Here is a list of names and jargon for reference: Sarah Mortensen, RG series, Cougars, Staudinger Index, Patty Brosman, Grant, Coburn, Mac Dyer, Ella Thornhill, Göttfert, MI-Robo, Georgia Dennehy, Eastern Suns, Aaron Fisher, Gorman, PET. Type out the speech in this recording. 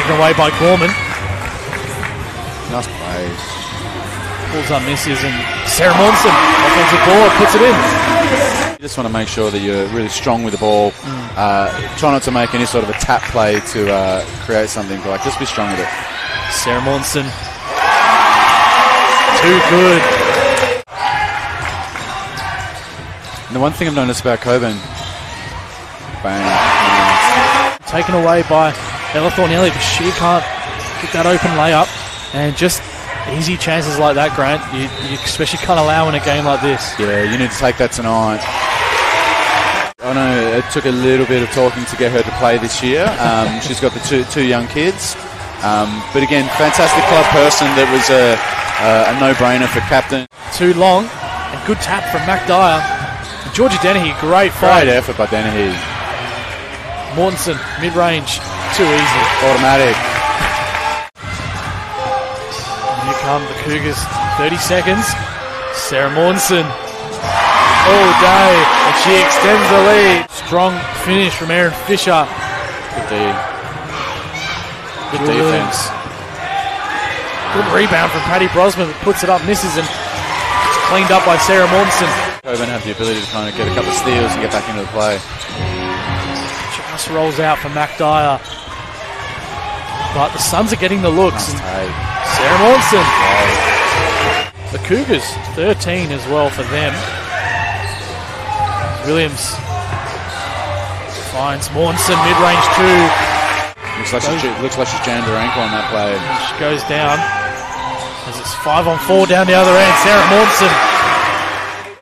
Taken away by Gorman. Nice plays. Pulls on misses, and Sarah Mortensen, offensive board, puts it in. You just want to make sure that you're really strong with the ball. Try not to make any sort of a tap play to create something, but like, just be strong with it. Sarah Mortensen. Too good. And the one thing I've noticed about Coburn. Bang. Taken away by Ella Thornhill, but she can't get that open layup. And just easy chances like that, Grant, you especially can't allow in a game like this. Yeah, you need to take that tonight. I know it took a little bit of talking to get her to play this year. She's got the two young kids. But again, fantastic club person. That was a no-brainer for captain. Too long, and good tap from Mac Dyer. And Georgia Dennehy, great fight. Great effort by Dennehy. Mortensen, mid-range, too easy. Automatic. Here come the Cougars, 30 seconds. Sarah Mortensen, all day, and she extends the lead. Strong finish from Aaron Fisher. Good defense. Good rebound from Patty Brosman, that puts it up, misses, and it's cleaned up by Sarah Mortensen. Coburn have the ability to kind of get a couple of steals and get back into the play. Just rolls out for Mac Dyer. But the Suns are getting the looks. Nice. Sarah Mortensen. Nice. The Cougars, 13 as well for them. Williams finds Mortensen, mid-range two. Looks like she's jammed her ankle on that play. She goes down. As it's 5-on-4 down the other end. Sarah Mortensen.